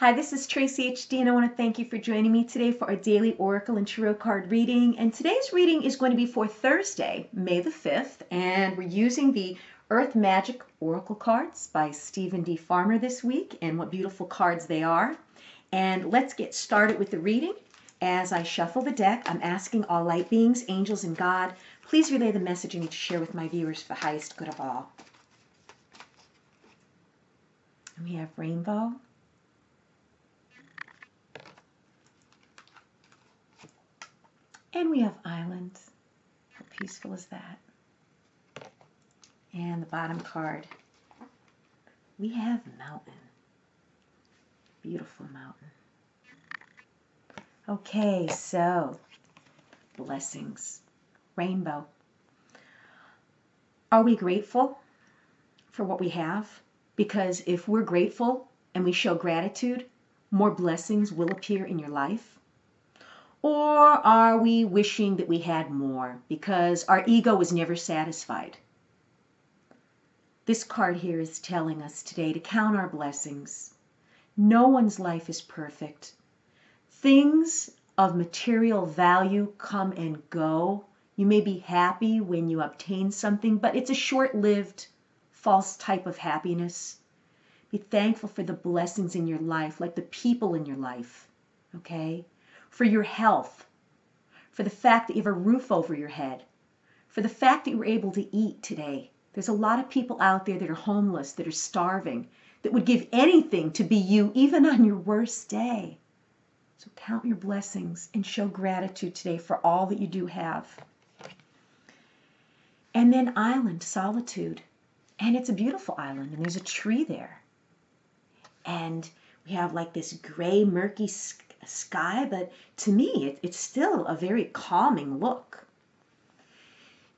Hi, this is Tracy HD, and I want to thank you for joining me today for our daily Oracle and Tarot card reading. And today's reading is going to be for Thursday, May the 5th, and we're using the Earth Magic Oracle cards by Stephen D Farmer this week, and what beautiful cards they are. And let's get started with the reading. As I shuffle the deck, I'm asking all light beings, angels, and God, please relay the message you need to share with my viewers for the highest good of all. And we have Rainbow. And we have Island. How peaceful is that? And the bottom card, we have Mountain. Beautiful mountain. Okay, so blessings. Rainbow. Are we grateful for what we have? Because if we're grateful and we show gratitude, more blessings will appear in your life. Or are we wishing that we had more because our ego was never satisfied? This card here is telling us today to count our blessings. No one's life is perfect. Things of material value come and go. You may be happy when you obtain something, but it's a short-lived, false type of happiness. Be thankful for the blessings in your life, like the people in your life, okay? For your health, for the fact that you have a roof over your head, for the fact that you were able to eat today. There's a lot of people out there that are homeless, that are starving, that would give anything to be you, even on your worst day. So count your blessings and show gratitude today for all that you do have. And then Island, Solitude. And it's a beautiful island, and there's a tree there. And we have like this gray, murky sky, but to me it's still a very calming look.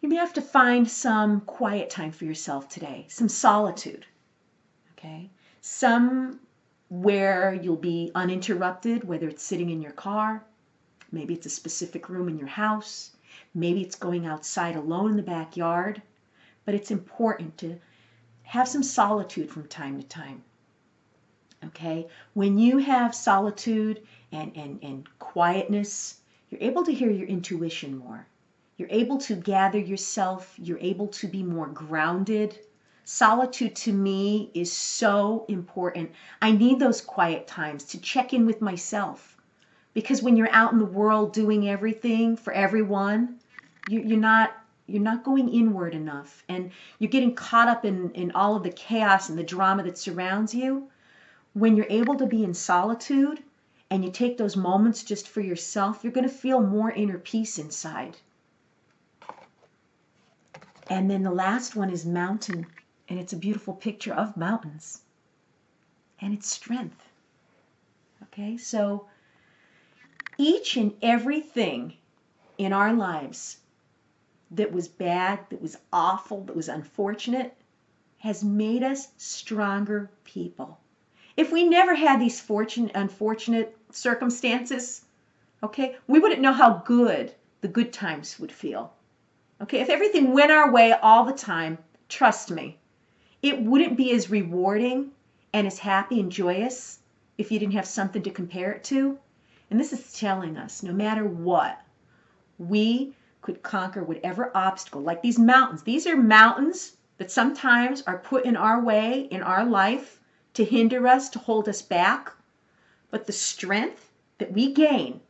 You may have to find some quiet time for yourself today, some solitude, okay? Somewhere you'll be uninterrupted, whether it's sitting in your car, maybe it's a specific room in your house, maybe it's going outside alone in the backyard, but it's important to have some solitude from time to time. Okay, when you have solitude and quietness, you're able to hear your intuition more. You're able to gather yourself. You're able to be more grounded. Solitude to me is so important. I need those quiet times to check in with myself. Because when you're out in the world doing everything for everyone, you're not going inward enough. And you're getting caught up in all of the chaos and the drama that surrounds you. When you're able to be in solitude and you take those moments just for yourself, you're going to feel more inner peace inside. And then the last one is Mountain, and it's a beautiful picture of mountains. And it's strength. Okay, so each and everything in our lives that was bad, that was awful, that was unfortunate, has made us stronger people. If we never had these unfortunate circumstances, okay, we wouldn't know how good the good times would feel. Okay, if everything went our way all the time, trust me, it wouldn't be as rewarding and as happy and joyous if you didn't have something to compare it to. And this is telling us, no matter what, we could conquer whatever obstacle, like these mountains. These are mountains that sometimes are put in our way, in our life, to hinder us, to hold us back. But the strength that we gain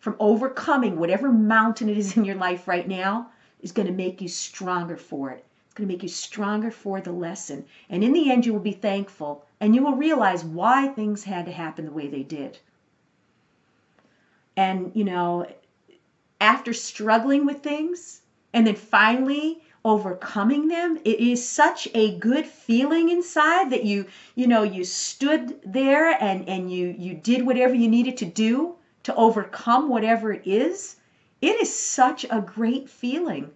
from overcoming whatever mountain it is in your life right now is going to make you stronger for it. It's going to make you stronger for the lesson. And in the end, you will be thankful and you will realize why things had to happen the way they did. And, you know, after struggling with things and then finally overcoming them, it is such a good feeling inside that you stood there and you did whatever you needed to do to overcome whatever it is. It is such a great feeling.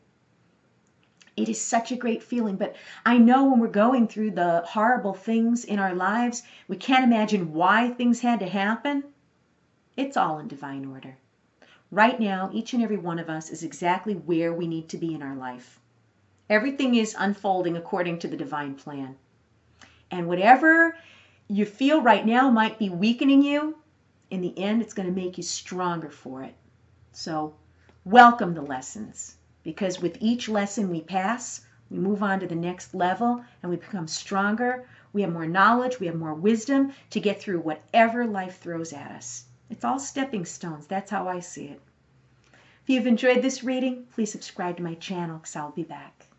It is such a great feeling. But I know when we're going through the horrible things in our lives, we can't imagine why things had to happen. It's all in divine order. Right now, each and every one of us is exactly where we need to be in our life. Everything is unfolding according to the divine plan. And whatever you feel right now might be weakening you, in the end, it's going to make you stronger for it. So welcome the lessons, because with each lesson we pass, we move on to the next level and we become stronger. We have more knowledge, we have more wisdom to get through whatever life throws at us. It's all stepping stones. That's how I see it. If you've enjoyed this reading, please subscribe to my channel because I'll be back.